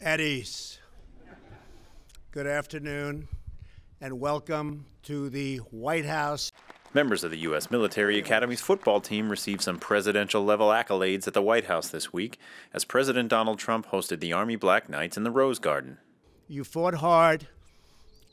At ease. Good afternoon, and welcome to the White House. Members of the U.S. Military Academy's football team received some presidential-level accolades at the White House this week as President Donald Trump hosted the Army Black Knights in the Rose Garden. You fought hard.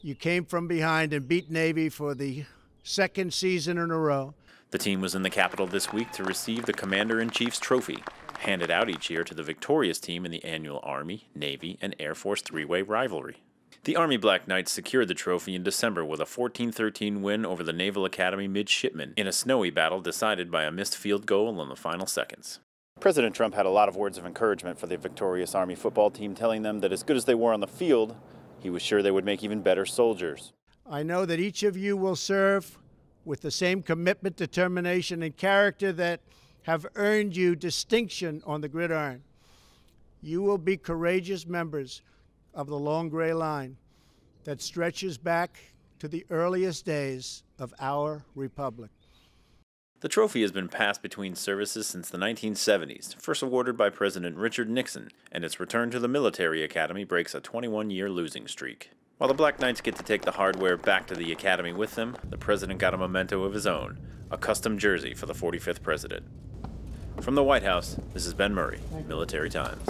You came from behind and beat Navy for the second season in a row. The team was in the Capitol this week to receive the Commander-in-Chief's trophy, handed out each year to the victorious team in the annual Army, Navy, and Air Force three-way rivalry. The Army Black Knights secured the trophy in December with a 14-13 win over the Naval Academy Midshipmen in a snowy battle decided by a missed field goal in the final seconds. President Trump had a lot of words of encouragement for the victorious Army football team, telling them that as good as they were on the field, he was sure they would make even better soldiers. I know that each of you will serve with the same commitment, determination, and character that have earned you distinction on the gridiron. You will be courageous members of the long gray line that stretches back to the earliest days of our republic. The trophy has been passed between services since the 1970s, first awarded by President Richard Nixon, and its return to the Military Academy breaks a 21-year losing streak. While the Black Knights get to take the hardware back to the Academy with them, the President got a memento of his own, a custom jersey for the 45th President. From the White House, this is Ben Murray, Military Times.